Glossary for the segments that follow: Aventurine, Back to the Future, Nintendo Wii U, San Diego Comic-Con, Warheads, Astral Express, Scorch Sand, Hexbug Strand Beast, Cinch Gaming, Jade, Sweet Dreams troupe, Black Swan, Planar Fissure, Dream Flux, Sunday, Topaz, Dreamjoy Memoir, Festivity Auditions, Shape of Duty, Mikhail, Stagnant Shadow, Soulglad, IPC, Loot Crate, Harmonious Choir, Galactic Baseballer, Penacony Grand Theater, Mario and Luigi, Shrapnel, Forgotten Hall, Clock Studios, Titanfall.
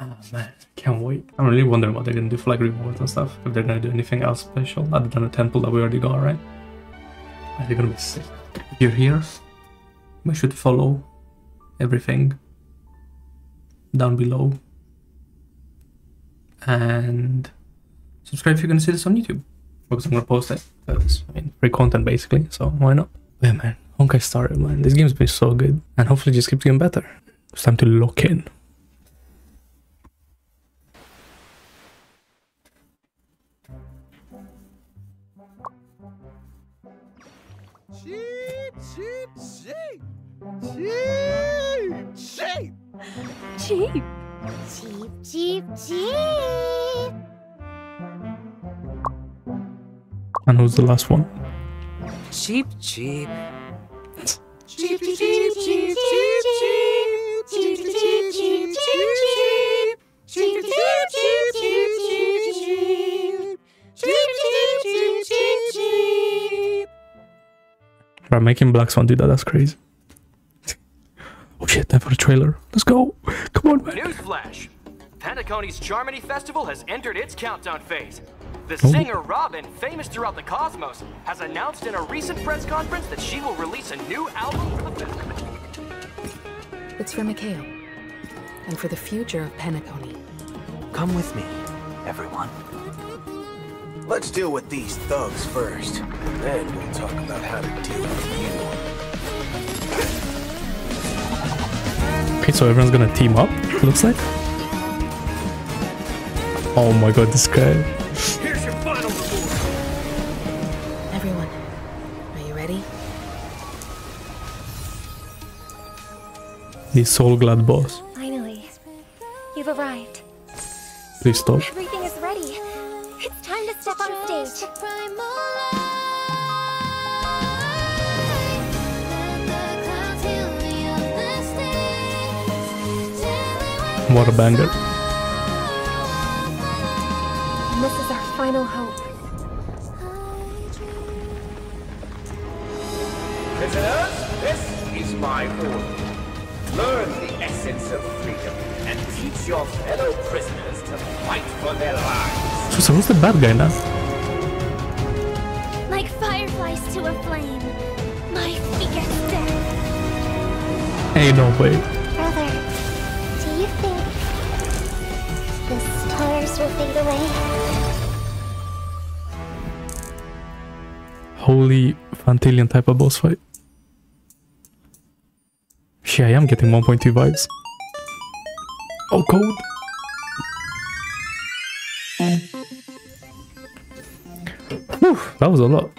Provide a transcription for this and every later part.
Oh man, can't wait. I'm really wondering what they're gonna do for like rewards and stuff. If they're gonna do anything else special other than the temple that we already got, right? They're gonna be sick. If you're here, we should follow everything down below. And subscribe if you're gonna see this on YouTube. Because I'm gonna post it. Because, I mean, free content basically, so why not? Yeah man, Honkai Star Rail, man. This game's been so good. And hopefully it just keeps getting better. It's time to lock in. Cheap! Cheap, cheap, cheap! And who's the last one? Cheap, cheap. Cheap, cheap, cheap, cheap, cheap, cheap, cheap, cheap, cheap, cheap, cheap, cheap, cheap, cheap, cheap, cheap, cheap, cheap, cheap. We're making Black Swan do that, that's crazy. Oh shit, time for the trailer. Let's go. Come on, man. Newsflash. Penacony's Charmony Festival has entered its countdown phase. The singer Robin, famous throughout the cosmos, has announced in a recent press conference that she will release a new album for the festival. It's for Mikhail. And for the future of Penacony. Come with me, everyone. Let's deal with these thugs first. Then we'll talk about how to deal with you. Okay, so everyone's gonna team up, it looks like. Oh my god, this guy. Here's your final reward. Everyone, are you ready? The Soulglad boss. Finally, you've arrived. Please stop. Everything is ready. It's time to step on stage. What a banger. And this is our final hope. Prisoners, this is my order. Learn the essence of freedom and teach your fellow prisoners to fight for their lives. So who's the bad guy now? Like fireflies to a flame, my feet get dead. Ain't no way. Brother, do you think the stars will fade away? Holy Fantillion type of boss fight. Shit, I am getting 1.2 vibes. Oh, cold. Whew, that was a lot.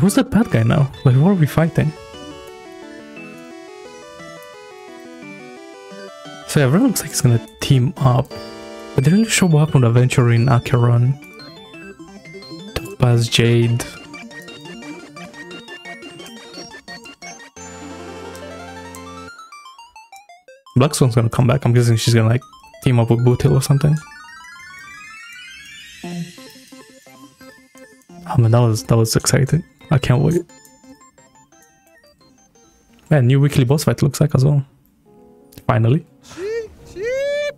Who's that bad guy now? Like, what are we fighting? So yeah, everyone looks like he's gonna team up. But they didn't show up on Aventurine, Acheron, Topaz, Jade. Black Swan's gonna come back. I'm guessing she's gonna like team up with Boothill or something. I mean, that was exciting. I can't wait. Man, new weekly boss fight looks like as well. Finally. Cheap,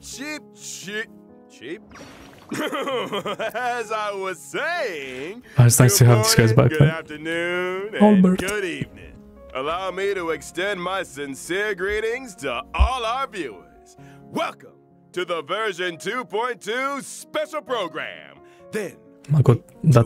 cheap, cheap, cheap. As I was saying. Oh, it's nice to have these guys back. Good afternoon and good evening. Allow me to extend my sincere greetings to all our viewers. Welcome to the version 2.2 special program. Then. I got that.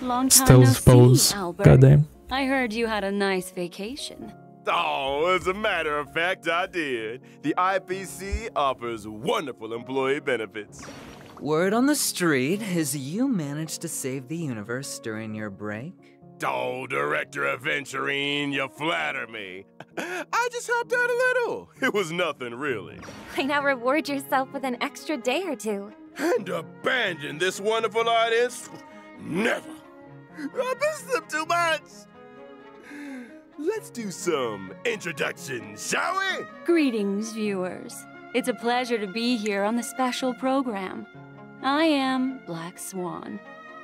Long time Stills no see, Albert. Goddamn. I heard you had a nice vacation. Oh, as a matter of fact, I did. The IPC offers wonderful employee benefits. Word on the street is you managed to save the universe during your break. Oh, Director Aventurine, you flatter me. I just helped out a little. It was nothing, really. Why not reward yourself with an extra day or two? And abandon this wonderful audience? Never! I miss them too much! Let's do some introductions, shall we? Greetings, viewers. It's a pleasure to be here on the special program. I am Black Swan,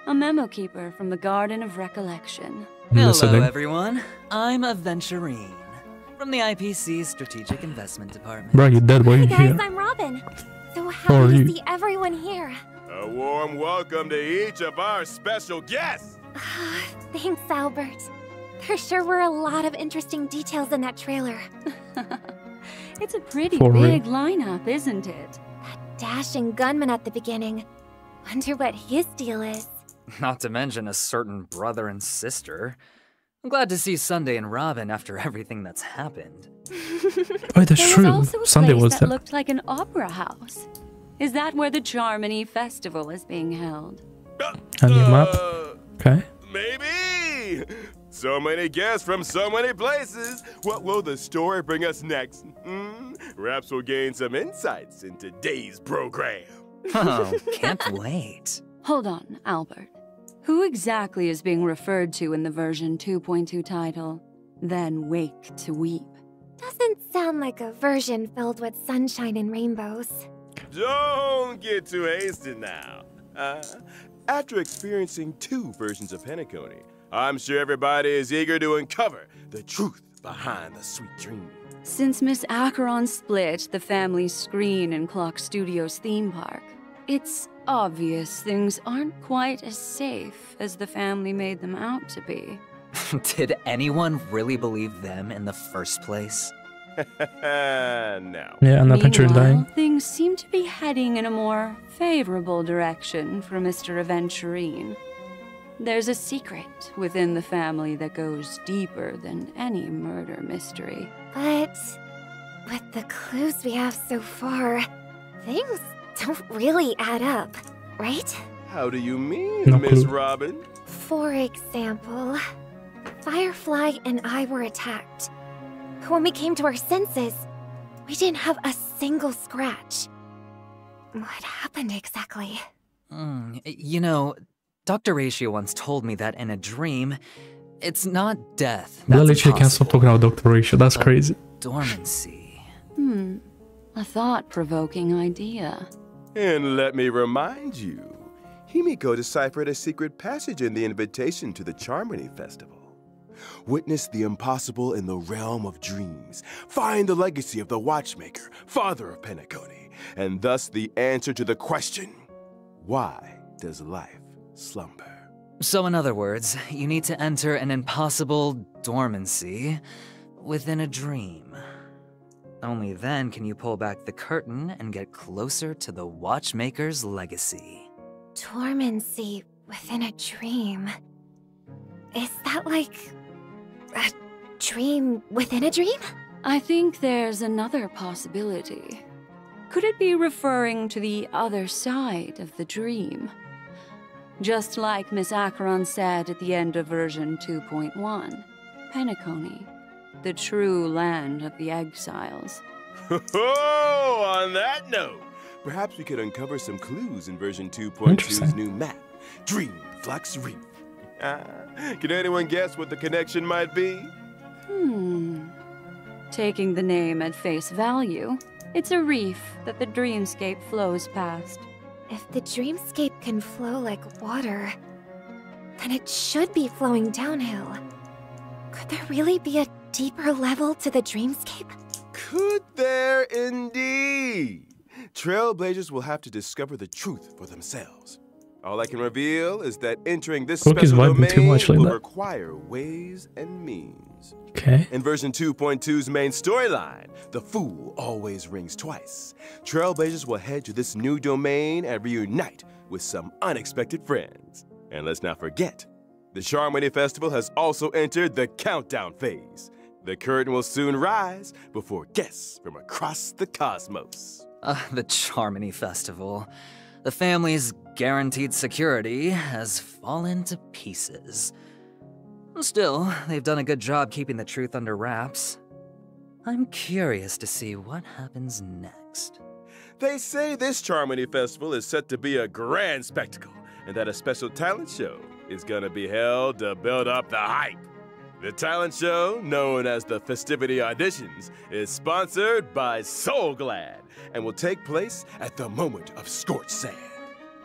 a memo keeper from the Garden of Recollection. Hello, everyone. I'm Aventurine from the IPC's Strategic Investment Department. Bro, you dead, boy. Hey guys, I'm Robin. So happy to see everyone here. A warm welcome to each of our special guests. Thanks, Albert. There sure were a lot of interesting details in that trailer. It's a pretty big lineup, isn't it? That dashing gunman at the beginning. Wonder what his deal is. Not to mention a certain brother and sister. I'm glad to see Sunday and Robin after everything that's happened. Oh, that's true. Also a Sunday place was that looked like an opera house. Is that where the Charmony Festival is being held? On your map. Okay. Maybe. So many guests from so many places. What will the story bring us next? Raps will gain some insights in today's program. Oh, can't wait. Hold on, Albert. Who exactly is being referred to in the version 2.2 title, Then Wake to Weep? Doesn't sound like a version filled with sunshine and rainbows. Don't get too hasty now. After experiencing two versions of Penacony, I'm sure everybody is eager to uncover the truth behind the sweet dream. Since Miss Acheron split the family screen in Clock Studios theme park, it's obvious things aren't quite as safe as the family made them out to be. Did anyone really believe them in the first place? No. Yeah, and the picture is dying. Things seem to be heading in a more favorable direction for Mr. Aventurine. There's a secret within the family that goes deeper than any murder mystery. But with the clues we have so far, things don't really add up, right? How do you mean, Miss Robin? For example, Firefly and I were attacked. When we came to our senses, we didn't have a single scratch. What happened exactly? You know, Dr. Ratio once told me that in a dream, it's not death. That's literally can't stop talking about Dr. Ratio. That's crazy. Dormancy. A thought-provoking idea. And let me remind you, Himiko deciphered a secret passage in the invitation to the Charmony Festival. Witness the impossible in the realm of dreams. Find the legacy of the Watchmaker, father of Penacony, and thus the answer to the question, why does life slumber? So in other words, you need to enter an impossible dormancy within a dream. Only then can you pull back the curtain and get closer to the Watchmaker's legacy. Dormancy within a dream? Is that like a dream within a dream? I think there's another possibility. Could it be referring to the other side of the dream? Just like Miss Acheron said at the end of version 2.1, Penacony, the true land of the exiles. Oh, on that note, perhaps we could uncover some clues in version 2.2's new map, Dream Flux Reef. Can anyone guess what the connection might be? Taking the name at face value, it's a reef that the dreamscape flows past. If the dreamscape can flow like water, then it should be flowing downhill. Could there really be a deeper level to the dreamscape? Could there indeed? Trailblazers will have to discover the truth for themselves. All I can reveal is that entering this special domain will require ways and means. Okay. In version 2.2's main storyline, the fool always rings twice. Trailblazers will head to this new domain and reunite with some unexpected friends. And let's not forget, the Charmony Festival has also entered the countdown phase. The curtain will soon rise before guests from across the cosmos. The Charmony Festival. The family's guaranteed security has fallen to pieces. Still, they've done a good job keeping the truth under wraps. I'm curious to see what happens next. They say this Charmony Festival is set to be a grand spectacle, and that a special talent show is gonna be held to build up the hype. The talent show, known as the Festivity Auditions, is sponsored by Soulglad and will take place at the Moment of Scorch Sand.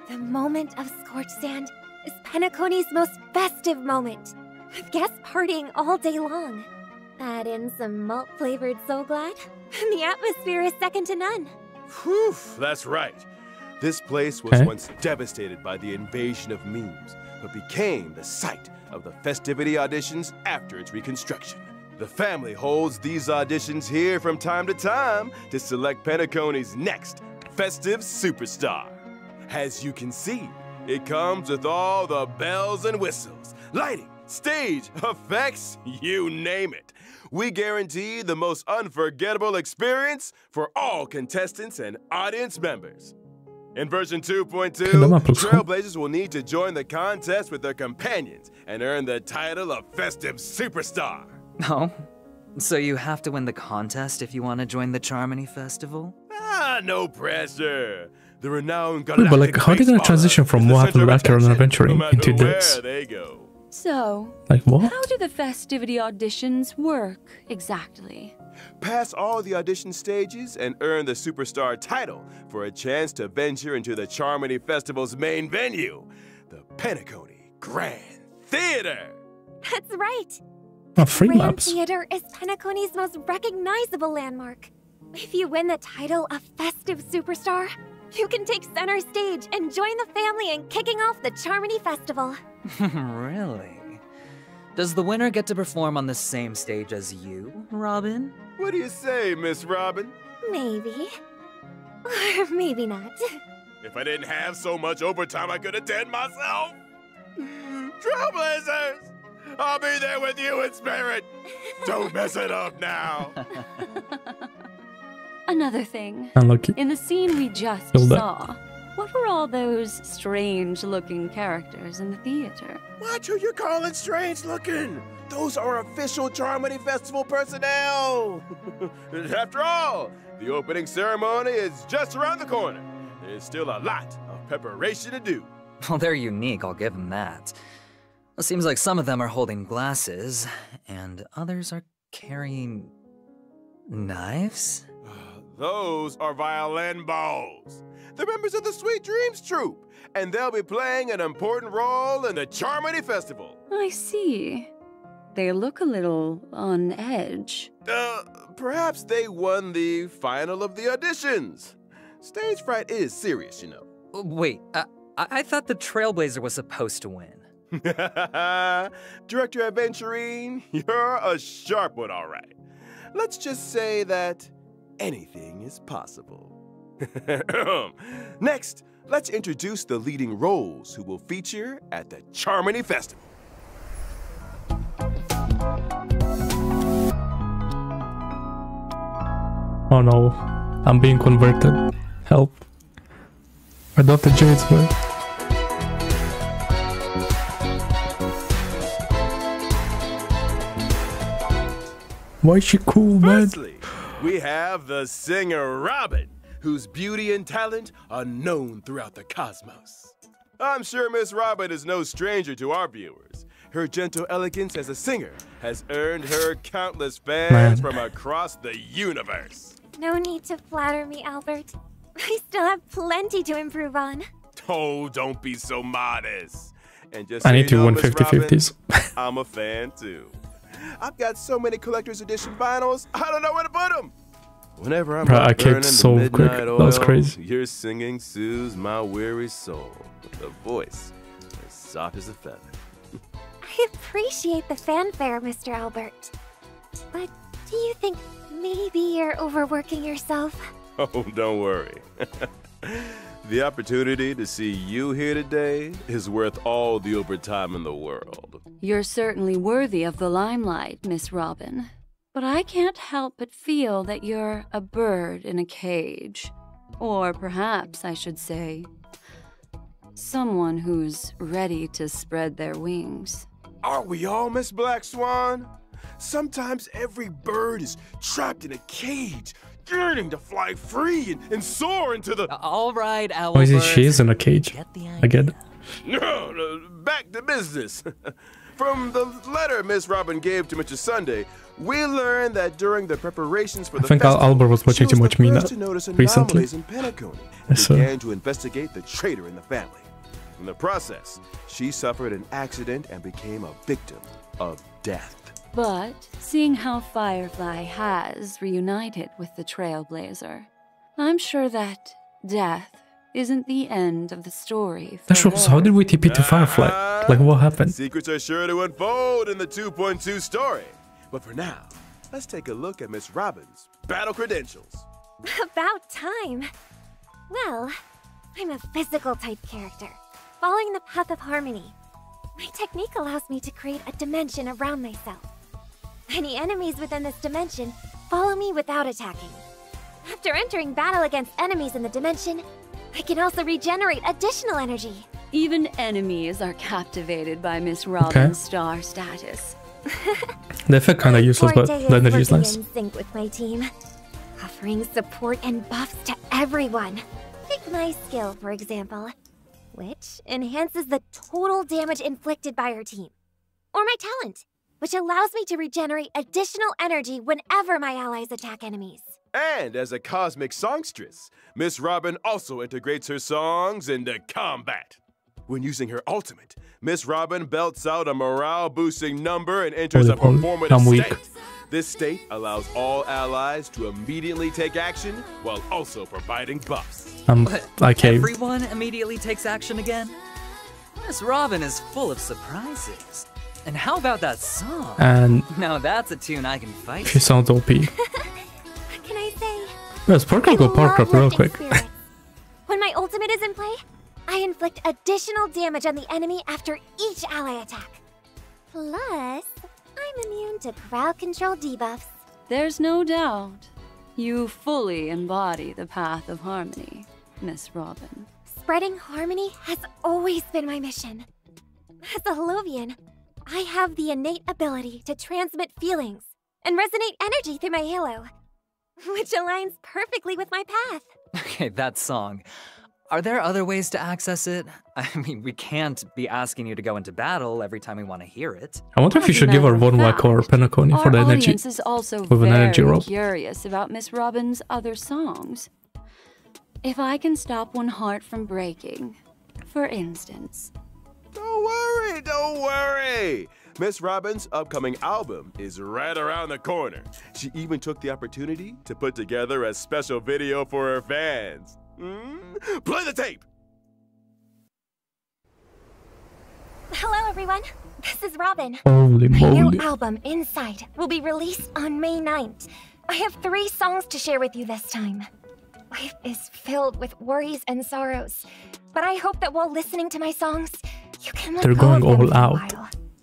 The Moment of Scorch Sand is Penacony's most festive moment, with guests partying all day long. Add in some malt-flavored Soulglad, and the atmosphere is second to none. Whew, that's right. This place was once devastated by the invasion of memes, but became the site of the Festivity Auditions after its reconstruction. The family holds these auditions here from time to select Penacony's next festive superstar. As you can see, it comes with all the bells and whistles, lighting, stage, effects, you name it. We guarantee the most unforgettable experience for all contestants and audience members. In version 2.2, trailblazers will need to join the contest with their companions and earn the title of Festive Superstar. Oh, so you have to win the contest if you want to join the Charmony Festival? Ah, no pressure. The renowned Galactic Baseballer. But like, how are they going to transition from what happened to Acheron and Aventurine into this? So, like, what? How do the Festivity Auditions work exactly? Pass all the audition stages and earn the superstar title for a chance to venture into the Charmony Festival's main venue, the Penacony Grand Theater. That's right. The Grand Theater is Penacony's most recognizable landmark. If you win the title of Festive Superstar, you can take center stage and join the family in kicking off the Charmony Festival. Really? Does the winner get to perform on the same stage as you, Robin? What do you say, Miss Robin? Maybe. Or maybe not. If I didn't have so much overtime, I could attend myself. Trailblazers! I'll be there with you in spirit. Don't mess it up now. Another thing. Unlucky. In the scene we just saw, what were all those strange-looking characters in the theater? What are you calling strange-looking? Those are official Charmony Festival personnel! After all, the opening ceremony is just around the corner. There's still a lot of preparation to do. Well, they're unique, I'll give them that. It seems like some of them are holding glasses, and others are carrying... knives? Those are violin balls. The members of the Sweet Dreams troupe, and they'll be playing an important role in the Charmony Festival. I see. They look a little on edge. Perhaps they won the final of the auditions. Stage fright is serious, you know. Wait, I thought the Trailblazer was supposed to win. Director Aventurine, you're a sharp one, all right. Let's just say that anything is possible. Next, let's introduce the leading roles who will feature at the Charmony Festival. Oh no, I'm being converted. Help. Adopt the Jade's way. Why is she cool, man? Firstly, we have the singer Robin, whose beauty and talent are known throughout the cosmos. I'm sure Miss Robin is no stranger to our viewers. Her gentle elegance as a singer has earned her countless fans from across the universe. No need to flatter me, Albert. I still have plenty to improve on. Oh, don't be so modest. And just I need to win 50-50s. I'm a fan too. I've got so many collector's edition vinyls, I don't know where to put them. Whenever I'm I kicked so quick. That was crazy. Your singing soothes my weary soul with a voice as soft as a feather. I appreciate the fanfare, Mr. Albert. But do you think maybe you're overworking yourself? Oh, don't worry. The opportunity to see you here today is worth all the overtime in the world. You're certainly worthy of the limelight, Miss Robin. But I can't help but feel that you're a bird in a cage. Or perhaps I should say, someone who's ready to spread their wings. Aren't we all, Miss Black Swan? Sometimes every bird is trapped in a cage, yearning to fly free and soar into the... All right, Owl Bird. She is in a cage. I get it. No, back to business. From the letter Miss Robin gave to Mr. Sunday, we learned that during the preparations for the festival, Albert was watching too much Mina recently. Began to investigate the traitor in the family. In the process, she suffered an accident and became a victim of death. But seeing how Firefly has reunited with the Trailblazer, I'm sure that death isn't the end of the story. That's how did we TP to Firefly? Like, what happened? Secrets are sure to unfold in the 2.2 story. But for now, let's take a look at Miss Robin's battle credentials. About time. Well, I'm a physical type character, following the path of harmony. My technique allows me to create a dimension around myself. Any enemies within this dimension follow me without attacking. After entering battle against enemies in the dimension, I can also regenerate additional energy. Even enemies are captivated by Miss Robin's star status. They feel kind of useless, but the energy is nice. Sync with my team, offering support and buffs to everyone. Take my skill, for example, which enhances the total damage inflicted by our team. Or my talent, which allows me to regenerate additional energy whenever my allies attack enemies. And as a cosmic songstress, Miss Robin also integrates her songs into combat. When using her ultimate, Miss Robin belts out a morale-boosting number and enters a performative state. This state allows all allies to immediately take action while also providing buffs. Everyone immediately takes action again? Miss Robin is full of surprises. And how about that song? And now that's a tune I can fight. She sounds OP. Can I say? Yeah, Sparkle go park up real quick. When my ultimate is in play, I inflict additional damage on the enemy after each ally attack. Plus, I'm immune to crowd control debuffs. There's no doubt you fully embody the path of harmony, Miss Robin. Spreading harmony has always been my mission. As a Heluvian, I have the innate ability to transmit feelings and resonate energy through my halo, which aligns perfectly with my path. Okay, that song. Are there other ways to access it? I mean, we can't be asking you to go into battle every time we want to hear it. I wonder if you should give her one like or Penacony for the energy. Is also with an energy roll. Curious about Miss Robin's other songs. If I can stop one heart from breaking, for instance. Don't worry, don't worry. Miss Robin's upcoming album is right around the corner. She even took the opportunity to put together a special video for her fans. Play the tape! Hello everyone, this is Robin. Holy moly. My new album, Inside, will be released on May 9th. I have 3 songs to share with you this time. Life is filled with worries and sorrows, but I hope that while listening to my songs, you can let go of them for a while. They're going all out.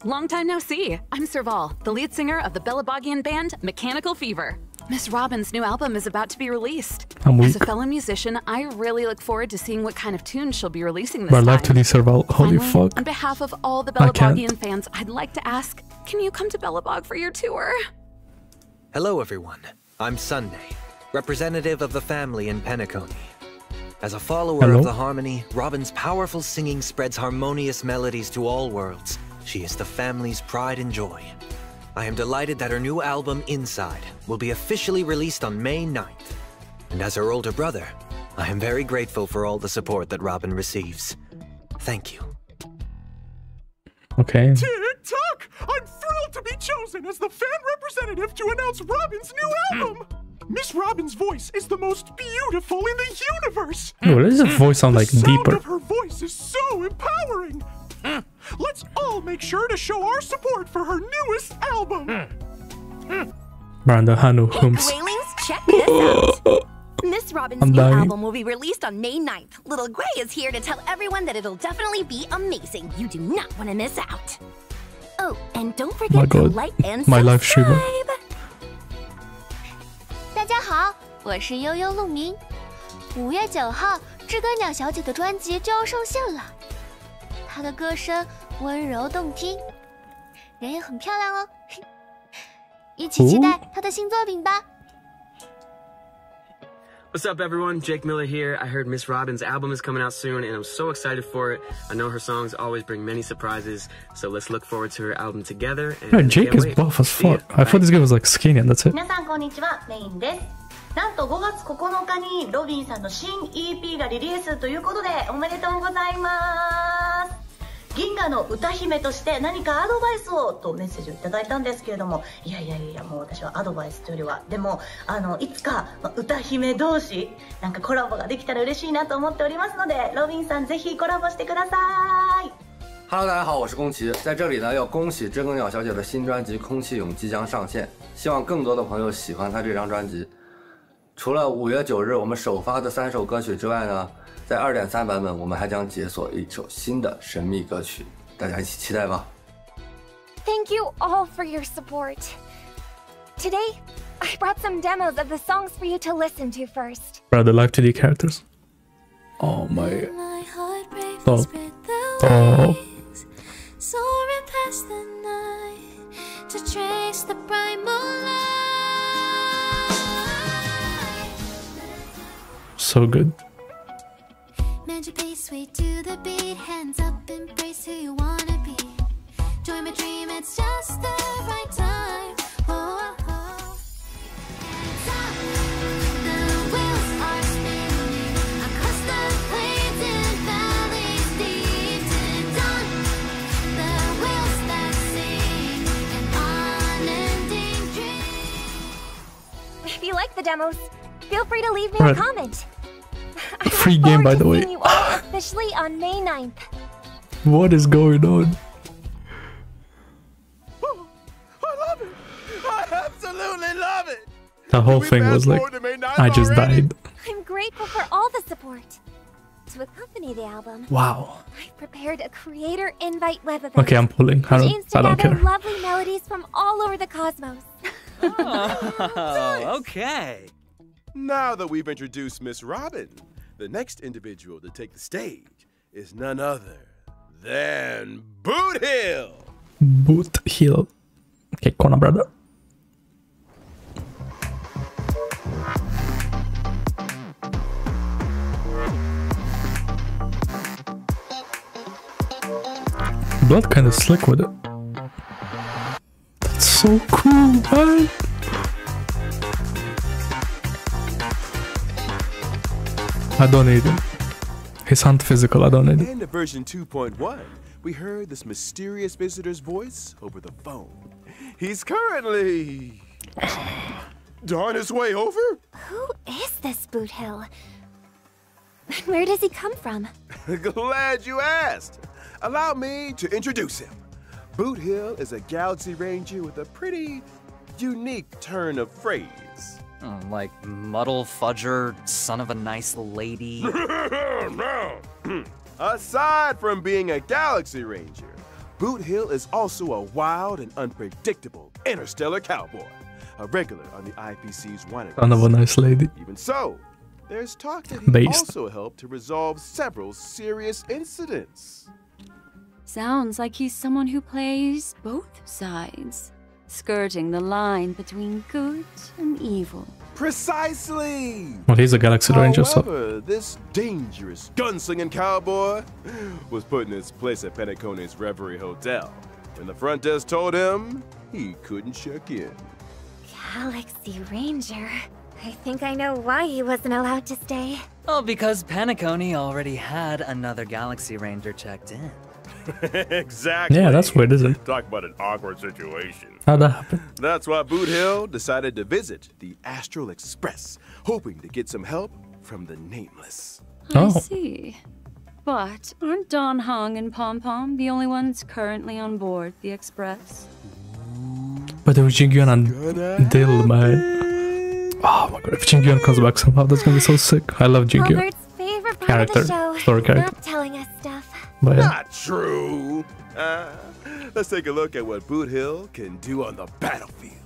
Long time no see. I'm Serval, the lead singer of the Belabogian band Mechanical Fever. Miss Robin's new album is about to be released. As a fellow musician, I really look forward to seeing what kind of tunes she'll be releasing this time. Holy fuck. On behalf of all the Belabogian fans, I'd like to ask, can you come to Belabog for your tour? Hello everyone, I'm Sunday, representative of the family in Penacony. As a follower of the harmony, Robin's powerful singing spreads harmonious melodies to all worlds. She is the family's pride and joy. I am delighted that her new album, Inside, will be officially released on May 9th. And as her older brother, I am very grateful for all the support that Robin receives. Thank you. Okay. Tick-tock! I'm thrilled to be chosen as the fan representative to announce Robin's new album! Miss Robin's voice is the most beautiful in the universe! Oh, what does her voice sound like deeper? The sound of her voice is so empowering! Let's all make sure to show our support for her newest album. Brando Hanu Hooms. Check this out. Miss Robin's new album will be released on May 9th. Little Gray is here to tell everyone that it'll definitely be amazing. You do not want to miss out. Oh, and don't forget to like and subscribe. 大家好，我是悠悠鹿鸣。5月9号，知更鸟小姐的专辑就要上线了。 她的歌声温柔动听，人也很漂亮哦。一起期待她的新作品吧。What's up, everyone? Jake Miller here. I heard Miss Robin's album is coming out soon, and I'm so excited for it. I know her songs always bring many surprises, so let's look forward to her album together. And no, Jake is buff as fuck. I thought this guy was like skinny, and that's it. なんと5月9日にロビンさんの新 EP がリリースということでおめでとうございます。銀河の歌姫として何かアドバイスをとメッセージをいただいたんですけれども、いやいやいや、もう私はアドバイスというよりは、でもいつか歌姫同士なんかコラボができたら嬉しいなと思っておりますので、ロビンさんぜひコラボしてください。 Hello， 大家好，我是宫崎，在这里呢要恭喜知更鸟小姐的新专辑《空气蛹》即将上线，希望更多的朋友喜欢她这张专辑。 除了5月9日我们首发的3首歌曲之外呢，在 2.3 版本我们还将解锁1首新的神秘歌曲，大家一起期待吧。Thank you all for your support. Today, I brought some demos of the songs for you to listen to first. Brought the live 2D characters. Oh my. Oh. Oh. Soaring past the night to trace the primal light. So good. Magic pace way to the beat, hands up, embrace who you wanna be. Join my dream, it's just the right time. Oh, oh. Hands up, the wheels are spinning across the plains and valleys deep to dawn. The wheels that sing an unending dream. If you like the demos, feel free to leave me a comment. A free game, by the way. Officially on May 9th. What is going on? Oh, I love it. I absolutely love it. The whole thing was like, I just died. I'm grateful for all the support. To accompany the album. Wow. I prepared a creator invite web event. Okay, I'm pulling. I don't care. Lovely melodies from all over the cosmos. Oh, okay. Now that we've introduced Miss Robin, the next individual to take the stage is none other than Boothill. Boothill. Okay, corner brother. Blood kind of slick with it. That's so cool, man. I don't need him. He's unphysical, I don't need him. And at version 2.1, we heard this mysterious visitor's voice over the phone. He's currently... on his way over? Who is this Boothill? Where does he come from? Glad you asked. Allow me to introduce him. Boothill is a galaxy ranger with a pretty unique turn of phrase. Oh, like muddle fudger, son of a nice lady. Aside from being a galaxy ranger, Boothill is also a wild and unpredictable interstellar cowboy, a regular on the IPC's wanted. Son of a nice lady. Even so, there's talk that he also helped to resolve several serious incidents. Sounds like he's someone who plays both sides, skirting the line between good and evil. Precisely! Well, he's a galaxy ranger, so... However, this dangerous gunslinging cowboy was put in his place at Penacony's Reverie Hotel when the front desk told him he couldn't check in. Galaxy ranger? I think I know why he wasn't allowed to stay. Oh, because Penacony already had another galaxy ranger checked in. Exactly. Yeah, that's weird, isn't it? Talk about an awkward situation. How'd that happen? That's why Boothill decided to visit the Astral Express, hoping to get some help from the Nameless. I see. But aren't Don Hung and Pom Pom the only ones currently on board the Express? But there was Jing Yuan and Dill, man. Oh my god, if Jing Yuan comes back somehow, that's gonna be so sick. I love Jing Yuan. Character. Story character. Not telling us stuff. But not true. Let's take a look at what Boothill can do on the battlefield.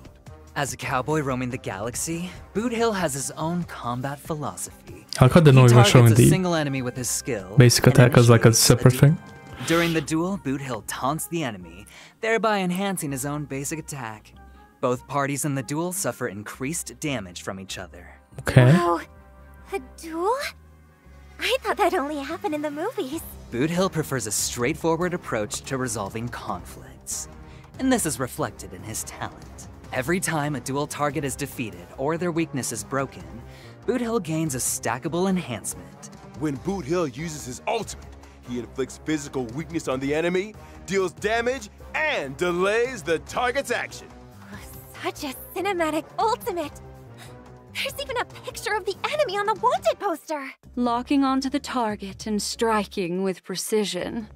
As a cowboy roaming the galaxy, Boothill has his own combat philosophy. How could they not even showing the single enemy with his skill? Basic attack as like a separate thing. During the duel, Boothill taunts the enemy, thereby enhancing his own basic attack. Both parties in the duel suffer increased damage from each other. Okay. Wow. A duel? I thought that only happened in the movies. Boothill prefers a straightforward approach to resolving conflicts, and this is reflected in his talent. Every time a dual target is defeated or their weakness is broken, Boothill gains a stackable enhancement. When Boothill uses his ultimate, he inflicts physical weakness on the enemy, deals damage, and delays the target's action. Such a cinematic ultimate! There's even a picture of the enemy on the wanted poster! Locking onto the target and striking with precision.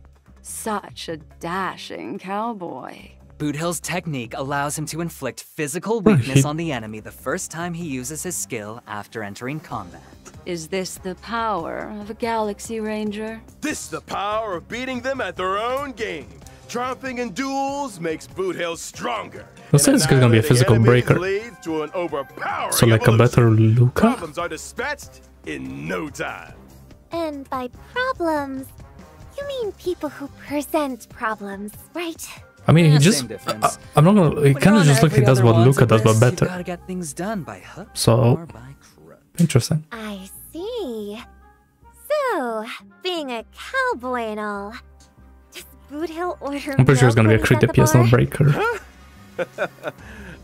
Such a dashing cowboy. Boothill's technique allows him to inflict physical weakness on the enemy the first time he uses his skill after entering combat. Is this the power of a Galaxy Ranger? This is the power of beating them at their own game. Triumphing in duels makes Boothill stronger. Looks like this guy's gonna be a physical breaker. So like a better Luca? Problems are dispatched in no time. And by problems, you mean people who present problems, right? I mean, he just... I'm not gonna... He kind of just looks like that's what Luca does, but better. Get things done by hook, so... Interesting. I see. So, being a cowboy and all... Does Boothill order... I'm pretty sure it's gonna be a crit DPS, not a breaker.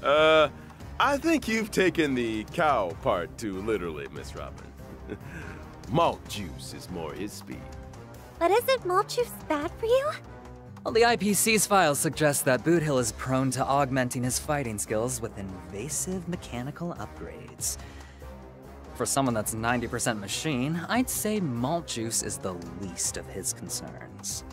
Huh? I think you've taken the cow part too literally, Miss Robin. Malt juice is more his speed. But isn't malt juice bad for you? Well, the IPC's files suggest that Boothill is prone to augmenting his fighting skills with invasive mechanical upgrades. For someone that's 90% machine, I'd say malt juice is the least of his concerns.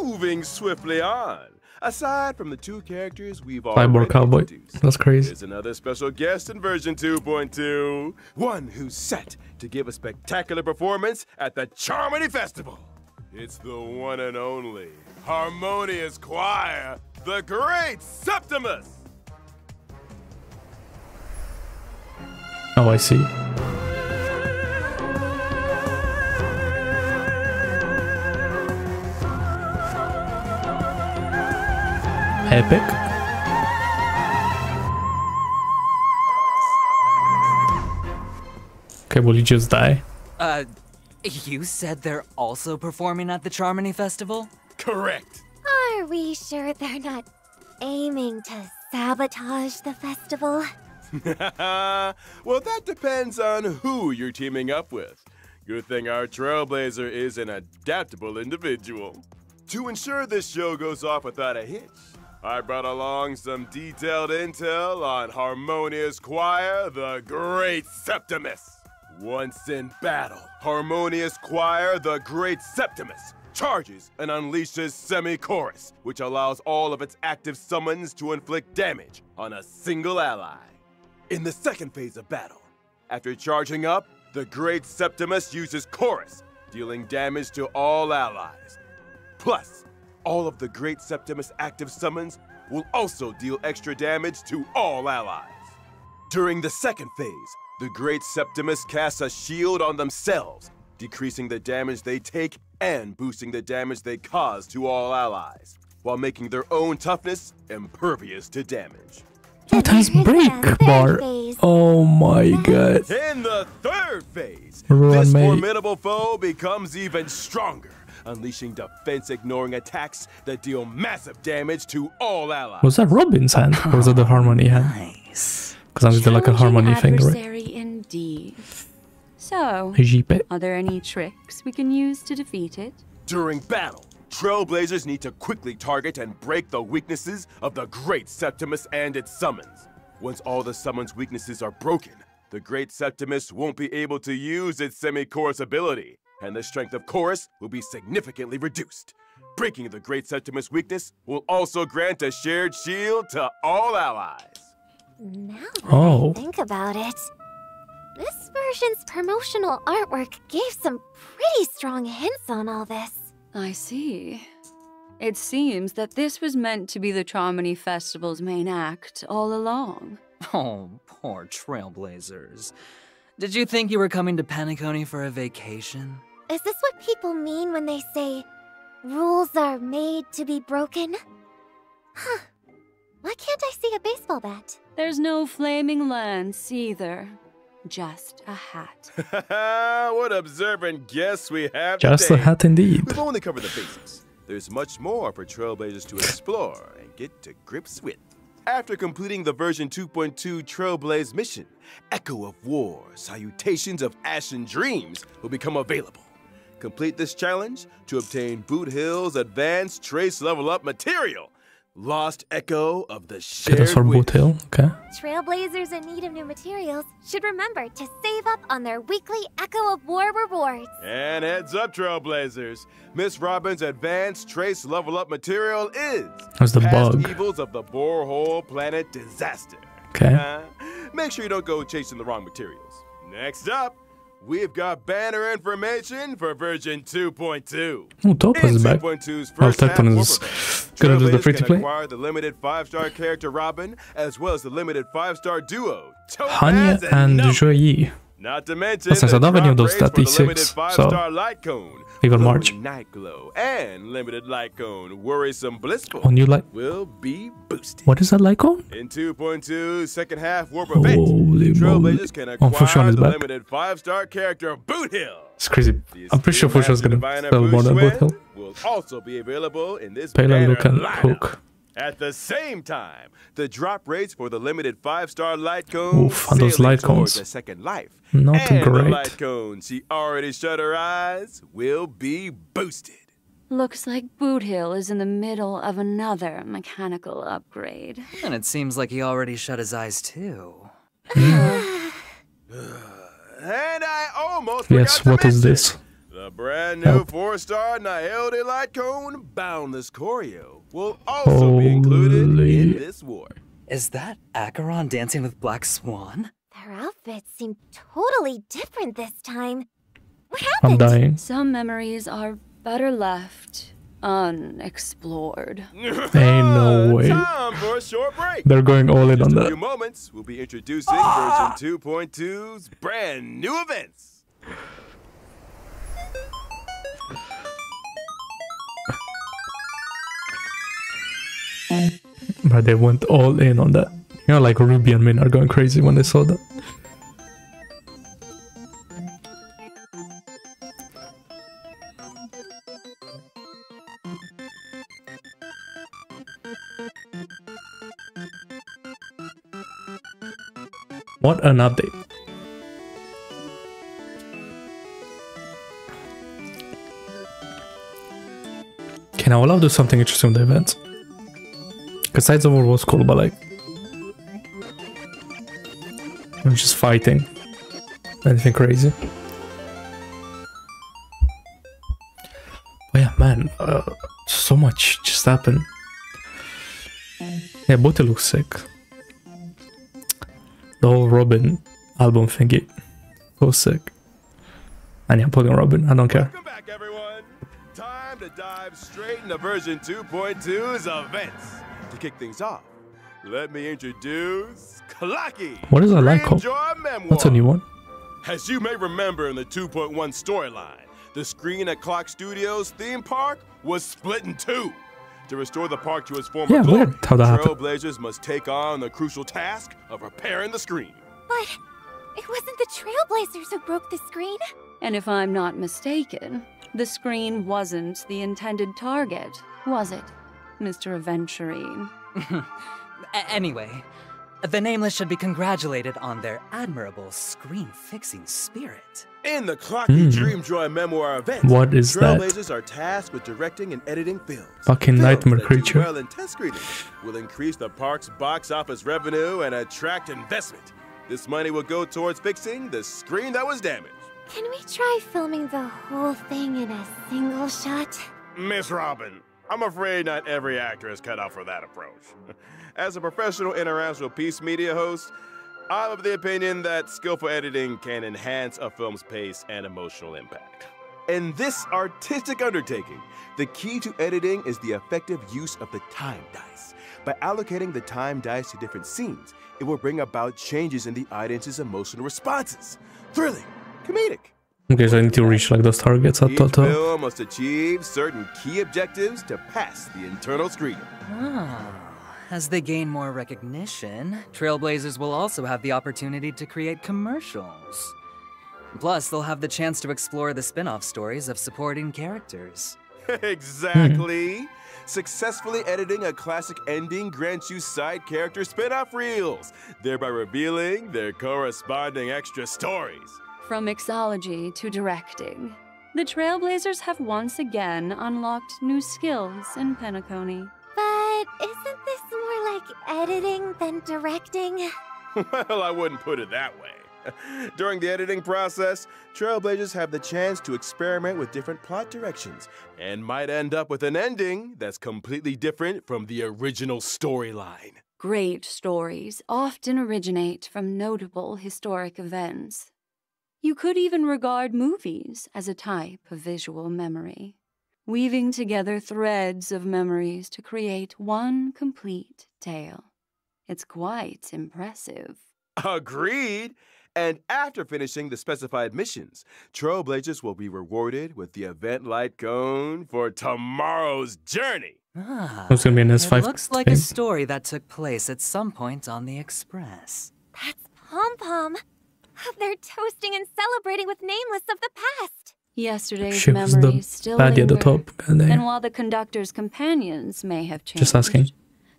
Moving swiftly on. Aside from the two characters we've already introduced, that's crazy. There's another special guest in version 2.2. One who's set to give a spectacular performance at the Charmony Festival. It's the one and only Harmonious Choir, the Great Septimus. Oh, I see. Epic. Okay, will you just die? You said they're also performing at the Charmony Festival? Correct. Are we sure they're not aiming to sabotage the festival? Well, that depends on who you're teaming up with. Good thing our trailblazer is an adaptable individual. To ensure this show goes off without a hitch, I brought along some detailed intel on Harmonious Choir, the Great Septimus. Once in battle, Harmonious Choir, the Great Septimus, charges and unleashes Semi-Chorus, which allows all of its active summons to inflict damage on a single ally. In the second phase of battle, after charging up, the Great Septimus uses Chorus, dealing damage to all allies. Plus, all of the Great Septimus active summons will also deal extra damage to all allies. During the second phase, the Great Septimus casts a shield on themselves, decreasing the damage they take and boosting the damage they cause to all allies, while making their own toughness impervious to damage. Sometimes break bar. Oh my god. In the third phase, this formidable foe becomes even stronger, unleashing defense-ignoring attacks that deal massive damage to all allies. Was that Robin's hand, or was that the Harmony hand? Nice. Because I did like a Harmony thing, right? Indeed. So, are there any tricks we can use to defeat it? During battle, trailblazers need to quickly target and break the weaknesses of the Great Septimus and its summons. Once all the summons' weaknesses are broken, the Great Septimus won't be able to use its Semi-Chorus ability, and the strength of Chorus will be significantly reduced. Breaking the Great Septimus' weakness will also grant a shared shield to all allies. Now that I think about it, this version's promotional artwork gave some pretty strong hints on all this. I see. It seems that this was meant to be the Charmony Festival's main act all along. Oh, poor trailblazers. Did you think you were coming to Penacony for a vacation? Is this what people mean when they say, rules are made to be broken? Huh. Why can't I see a baseball bat? There's no flaming lance, either. just a hat. What observant guests we have today. Just a hat indeed. We've only covered the basics. There's much more for Trailblazers to explore and get to grips with. After completing the version 2.2 Trailblaze mission, Echo of War, Salutations of Ashen Dreams will become available. Complete this challenge to obtain Boothill's Advanced Trace Level Up material. Lost Echo of the Shared Wind. That's for Boothill, okay. Trailblazers in need of new materials should remember to save up on their weekly Echo of War rewards. And heads up, Trailblazers. Miss Robin's Advanced Trace Level Up material is... That's the bug. Past Evils of the Borehole Planet Disaster. Okay. Make sure you don't go chasing the wrong materials. Next up, we've got banner information for version 2.2. Oh, Topaz is back. I'll tap on this. Gonna do the free to play. Acquire the limited 5-star character Robin, as well as the limited 5-star duo Topaz and Joyi. Not to mention, since I don't have any of those statistics, so even March. Night glow and limited light cone, worrisome blissful. On your light will be boosted. What is that light cone? In 2.2 second half warp event, Trailblazers can acquire the limited 5-star character Boothill. It's crazy. I'm pretty sure Fu Xuan's gonna sell more than Boothill. Will also be available in this banner lineup. At the same time, the drop rates for the limited 5-star light cones. Oof, and those light cones. Second life. Not and great. The light cones she already shut her eyes will be boosted. Looks like Boothill is in the middle of another mechanical upgrade. And it seems like he already shut his eyes too. And I almost yes, forgot what to is this? The brand new 4-star Nihility Light Cone Boundless Choreo will also be included in this warp. Is that Acheron dancing with Black Swan? Their outfits seem totally different this time. What happened? I'm dying. Some memories are better left unexplored. Ain't no way. Time for a short break. They're going all in on that. In a few moments, we'll be introducing version 2.2's brand new events. But they went all in on that. You know, like Ruby and Min are going crazy when they saw that. What an update. Okay, now I'll do something interesting with the events. Besides, the war was cool, but like, I'm just fighting. Anything crazy? Oh yeah, man, so much just happened. Yeah, Boothill looks sick. The whole Robin album thingy, so sick. And yeah, I'm putting Robin. I don't care. Welcome back, everyone. Time to dive straight into version 2.2's events. To kick things off, let me introduce Clocky. What is a light called? That's a new one. As you may remember in the 2.1 storyline, the screen at Clock Studios theme park was split in two. To restore the park to its former glory, Trailblazers must take on the crucial task of repairing the screen. But it wasn't the Trailblazers who broke the screen. And if I'm not mistaken, the screen wasn't the intended target, was it? Mr. Aventurine. Anyway, the Nameless should be congratulated on their admirable screen-fixing spirit. In the Clocky Dreamjoy memoir event, what is that? Trailblazers are tasked with directing and editing films. Fucking nightmare creature. Well, and test screening will increase the park's box office revenue and attract investment. This money will go towards fixing the screen that was damaged. Can we try filming the whole thing in a single shot? Miss Robin, I'm afraid not every actor is cut out for that approach. As a professional international peace media host, I'm of the opinion that skillful editing can enhance a film's pace and emotional impact. In this artistic undertaking, the key to editing is the effective use of the time dice. By allocating the time dice to different scenes, it will bring about changes in the audience's emotional responses. Thrilling, comedic. Okay, so I need to reach like those targets at total. Each film must achieve certain key objectives to pass the internal screen. Ah, as they gain more recognition, Trailblazers will also have the opportunity to create commercials. Plus, they'll have the chance to explore the spin-off stories of supporting characters. Exactly! Successfully editing a classic ending grants you side character spin-off reels, thereby revealing their corresponding extra stories. From mixology to directing, the Trailblazers have once again unlocked new skills in Penacony. But isn't this more like editing than directing? Well, I wouldn't put it that way. During the editing process, Trailblazers have the chance to experiment with different plot directions and might end up with an ending that's completely different from the original storyline. Great stories often originate from notable historic events. You could even regard movies as a type of visual memory, weaving together threads of memories to create one complete tale. It's quite impressive. Agreed! And after finishing the specified missions, Trailblazers will be rewarded with the event light cone for tomorrow's journey. Ah, it looks like a story that took place at some point on the Express. That's Pom Pom. They're toasting and celebrating with Nameless of the past. Yesterday's memories still linger, and while the conductor's companions may have changed,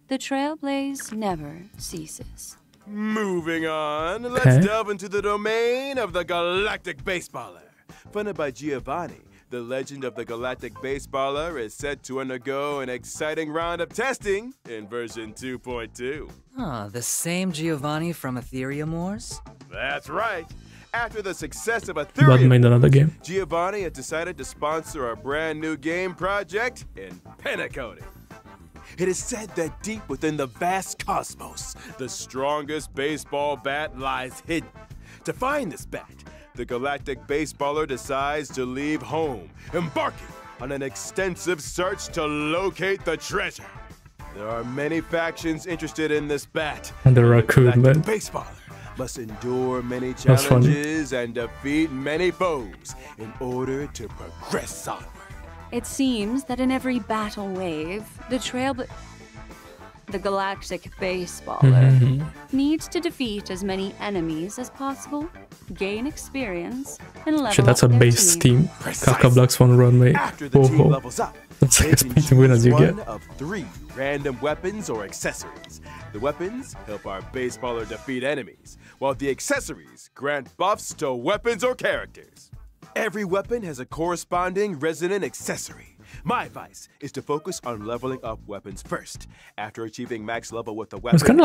the Trailblaze never ceases. Moving on, let's delve into the domain of the Galactic Baseballer. Funded by Giovanni, the legend of the Galactic Baseballer is set to undergo an exciting round of testing in version 2.2. Ah, the same Giovanni from Ethereum Wars? That's right. After the success of Ethereum, Giovanni has decided to sponsor a brand new game project in Penacony. It is said that deep within the vast cosmos, the strongest baseball bat lies hidden. To find this bat, the Galactic Baseballer decides to leave home, embarking on an extensive search to locate the treasure. There are many factions interested in this bat, and the Galactic Baseballer must endure many challenges and defeat many foes in order to progress on. It seems that in every battle wave, the Galactic Baseballer needs to defeat as many enemies as possible, gain experience, and level up their team. Kaka Black Swan Runway. After the team levels up, that's like expecting winners you get. Of 3 random weapons or accessories. The weapons help our Baseballer defeat enemies, while the accessories grant buffs to weapons or characters. Every weapon has a corresponding resonant accessory. My advice is to focus on leveling up weapons first. After achieving max level with the weapon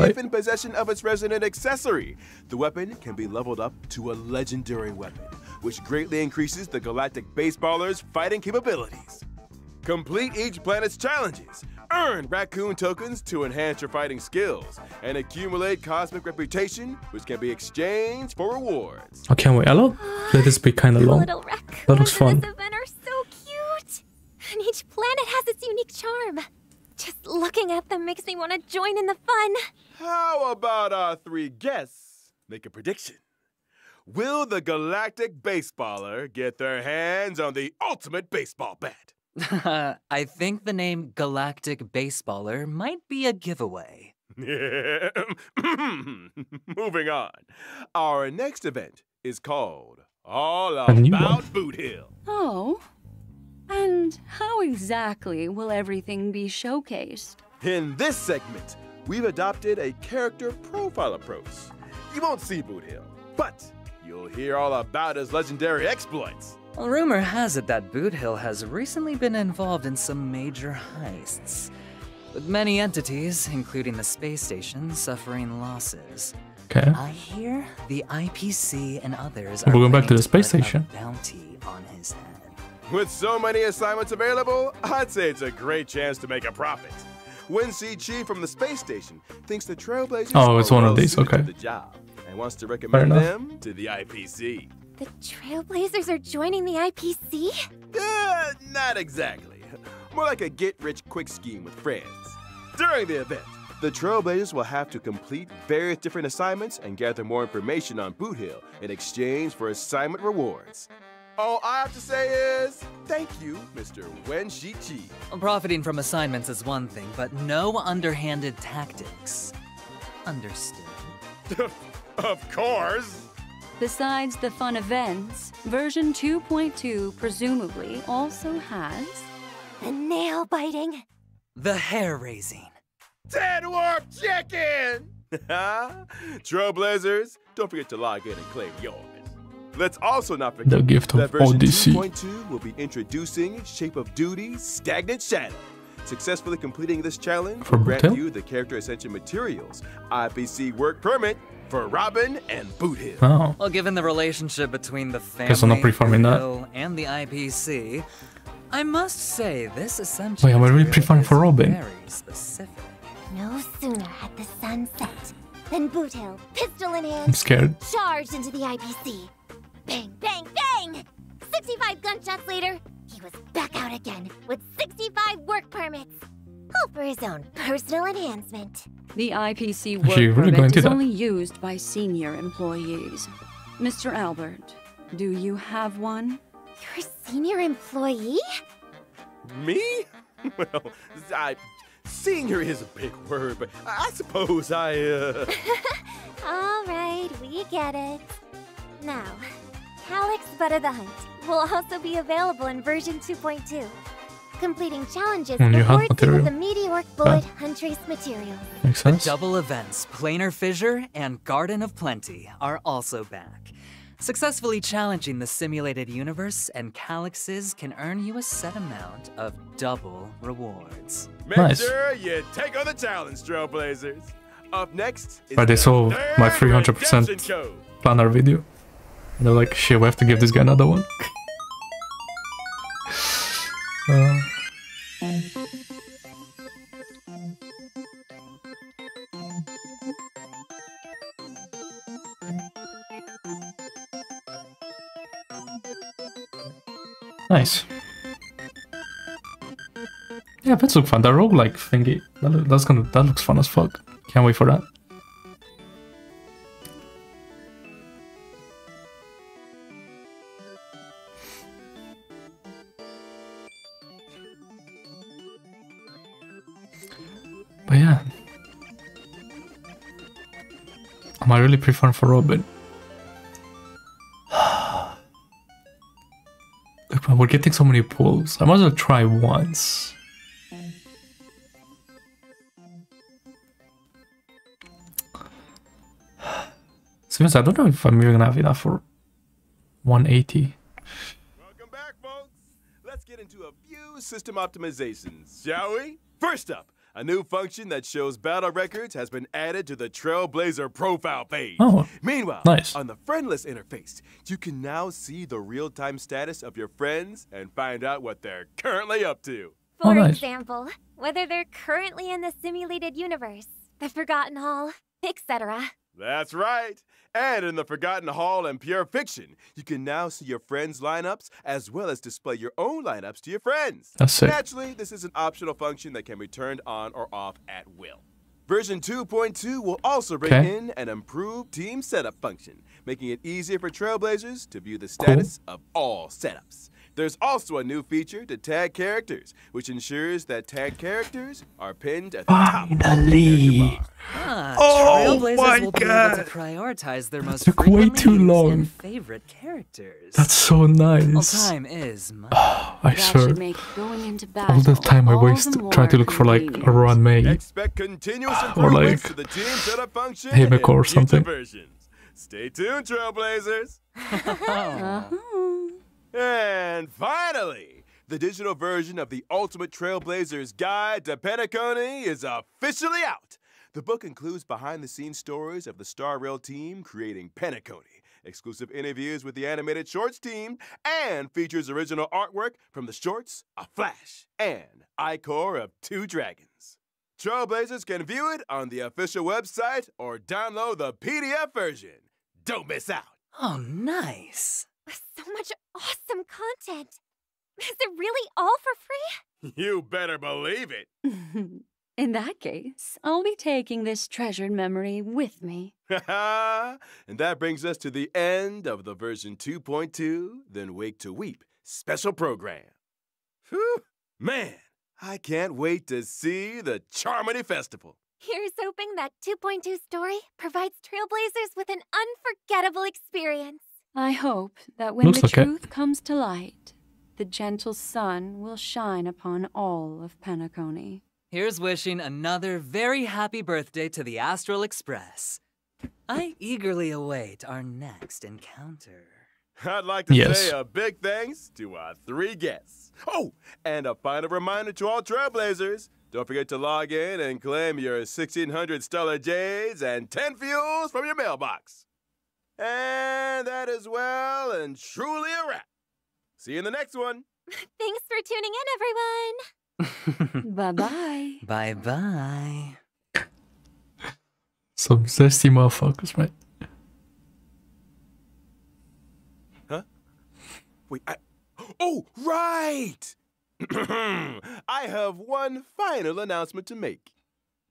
if in possession of its resonant accessory, the weapon can be leveled up to a legendary weapon, which greatly increases the Galactic Baseballer's fighting capabilities. Complete each planet's challenges, earn raccoon tokens to enhance your fighting skills, and accumulate cosmic reputation, which can be exchanged for rewards. Okay, wait, hello? Let this be kind of long. That looks fun. The event are so cute, and each planet has its unique charm. Just looking at them makes me want to join in the fun. How about our 3 guests make a prediction? Will the Galactic Baseballer get their hands on the ultimate baseball bat? I think the name Galactic Baseballer might be a giveaway. Moving on. Our next event is called All About Boothill. Oh, and how exactly will everything be showcased? In this segment, we've adopted a character profile approach. You won't see Boothill, but you'll hear all about his legendary exploits. Well, rumor has it that Boothill has recently been involved in some major heists, with many entities, including the space station, suffering losses. Okay. I hear the IPC and others are going back to the space station. Bounty on his head. With so many assignments available, I'd say it's a great chance to make a profit. WinCG from the space station thinks the Trailblazers the job and wants to recommend them to the IPC. The Trailblazers are joining the IPC? Not exactly. More like a get-rich-quick scheme with friends. During the event, the Trailblazers will have to complete various different assignments and gather more information on Boothill in exchange for assignment rewards. All I have to say is, Thank you, Mr. Wen Shi-Chi. Profiting from assignments is one thing, but no underhanded tactics. Understood? Of course! Besides the fun events, version 2.2 presumably also has... the nail-biting. The hair-raising. Dead Warp Chicken! Trailblazers, don't forget to log in and claim yours. Let's also not forget the gift that of version 2.2 will be introducing Shape of Duty Stagnant Shadow. Successfully completing this challenge will grant you the Character Ascension Materials IPC Work Permit for Robin and Boothill. Oh. Well, given the relationship between the family and the IPC, I must say this ascension is really preferring for Robin. Very specific. No sooner had the sun set than Boothill, pistol in hand, I'm scared, charged into the IPC. Bang, bang, bang! 65 gunshots later, he was back out again with 65 work permits. All for his own personal enhancement. The IPC work permit is only used by senior employees. Mr. Albert, do you have one? You're a senior employee? Me? Well, senior is a big word, but I suppose All right, we get it. Now, Calyx Butter the Hunt will also be available in version 2.2. Completing challenges rewards you with a meteoric bullet hunt trace material. Makes sense. The double events, Planar Fissure and Garden of Plenty, are also back. Successfully challenging the simulated universe and calyxes can earn you a set amount of double rewards. Nice. Make sure you take on the challenge, Trailblazers. Up next is they saw my 300% planar video. And they're like, shit, we have to give this guy another one. Nice. Yeah, pets look fun. That roguelike thingy. That looks fun as fuck. Can't wait for that. But yeah. Am I really preferring for Robin? We're getting so many pulls. I might as well try once. Seriously, I don't know if I'm even gonna have enough for 180. Welcome back, folks. Let's get into a few system optimizations, shall we? First up, a new function that shows battle records has been added to the Trailblazer profile page. Oh, meanwhile, on the friend list interface, you can now see the real-time status of your friends and find out what they're currently up to. For example, whether they're currently in the simulated universe, the Forgotten Hall, etc. That's right. And in the Forgotten Hall and Pure Fiction, you can now see your friends' lineups as well as display your own lineups to your friends. That's it. Naturally, this is an optional function that can be turned on or off at will. Version 2.2 will also bring in an improved team setup function, making it easier for Trailblazers to view the status of all setups. There's also a new feature to tag characters, which ensures that tag characters are pinned at the top. Oh my God! Trailblazers will be able to prioritize their most frequently favorite characters. That's so nice. Time is money. Oh, I swear. All the time I waste trying to look for like a run mate or like Himeko or something. Stay tuned, Trailblazers. And finally, the digital version of the Ultimate Trailblazer's Guide to Penacony is officially out. The book includes behind-the-scenes stories of the Star Rail team creating Penacony, exclusive interviews with the animated shorts team, and features original artwork from the shorts A Flash and Icor of Two Dragons. Trailblazers can view it on the official website or download the PDF version. Don't miss out. Oh, nice. So much awesome content! Is it really all for free? You better believe it! In that case, I'll be taking this treasured memory with me. And that brings us to the end of the version 2.2, Then Wake to Weep special program. Whew. Man, I can't wait to see the Charmony Festival. Here's hoping that 2.2 story provides Trailblazers with an unforgettable experience. I hope that when the truth comes to light, the gentle sun will shine upon all of Penacony. Here's wishing another very happy birthday to the Astral Express. I eagerly await our next encounter. I'd like to say a big thanks to our 3 guests. Oh, and a final reminder to all Trailblazers. Don't forget to log in and claim your 1,600 Stellar Jades and 10 fuels from your mailbox. And that is well and truly a wrap. See you in the next one. Thanks for tuning in, everyone. Bye-bye. Bye-bye. Some zesty motherfuckers, right? Huh? Wait, Oh, right! I have one final announcement to make.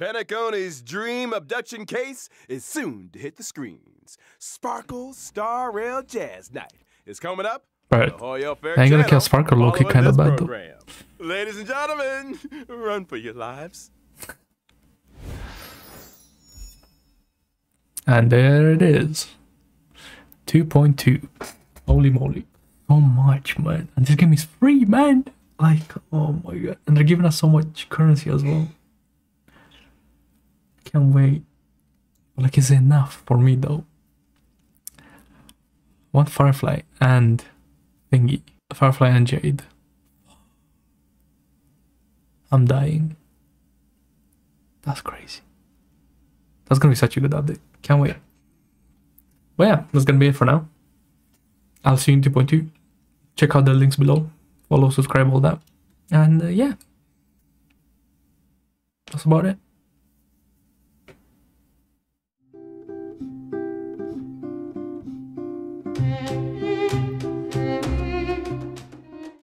Penacony's dream abduction case is soon to hit the screens. Sparkle Star Rail Jazz Night is coming up. But I ain't gonna kill Sparkle, Loki kind of bad though. Ladies and gentlemen, run for your lives. And there it is. 2.2. Holy moly. So much, man. And this game is free, man. Like, oh my god. And they're giving us so much currency as well. Can't wait. Like, it's enough for me though. One Firefly and thingy. Firefly and Jade. I'm dying. That's crazy. That's gonna be such a good update. Can't wait. Well, yeah, that's gonna be it for now. I'll see you in 2.2. Check out the links below. Follow, subscribe, all that. And yeah. That's about it.